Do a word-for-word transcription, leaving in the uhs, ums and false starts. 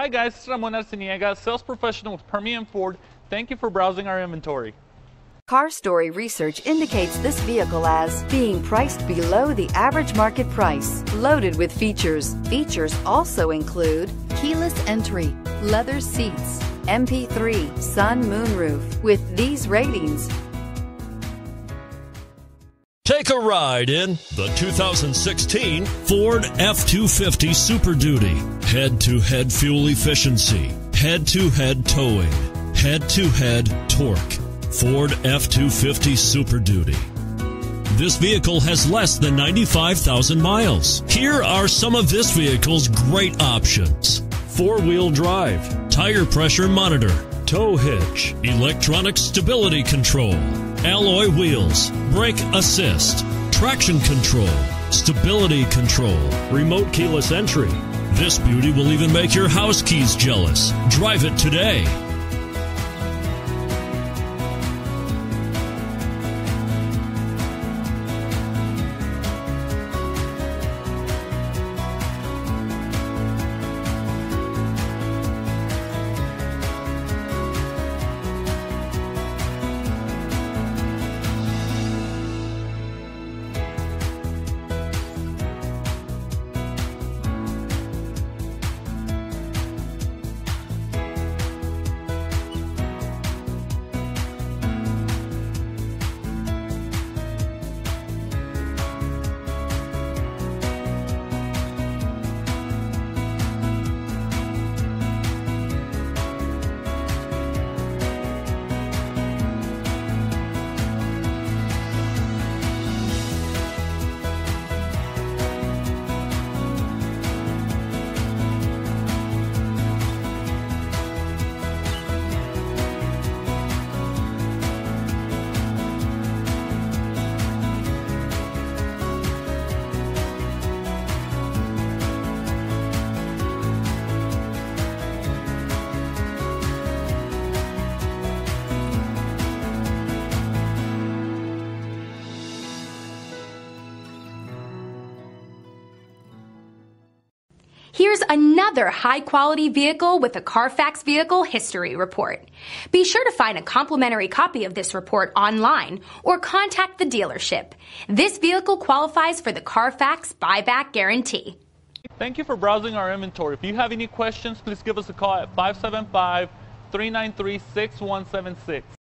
Hi guys, it's Ramon Arseniega, sales professional with Permian Ford. Thank you for browsing our inventory. Car Story research indicates this vehicle as being priced below the average market price, loaded with features. Features also include keyless entry, leather seats, M P three, sun moonroof. With these ratings, take a ride in the two thousand sixteen Ford F two fifty Super Duty. Head-to-head fuel efficiency, head-to-head towing, head-to-head torque. Ford F two fifty Super Duty. This vehicle has less than ninety-five thousand miles. Here are some of this vehicle's great options: four-wheel drive, tire pressure monitor, tow hitch, electronic stability control, alloy wheels, brake assist, traction control, stability control, remote keyless entry. This beauty will even make your house keys jealous. Drive it today. Here's another high-quality vehicle with a Carfax Vehicle History Report. Be sure to find a complimentary copy of this report online or contact the dealership. This vehicle qualifies for the Carfax Buyback Guarantee. Thank you for browsing our inventory. If you have any questions, please give us a call at five seven five, three nine three, six one seven six.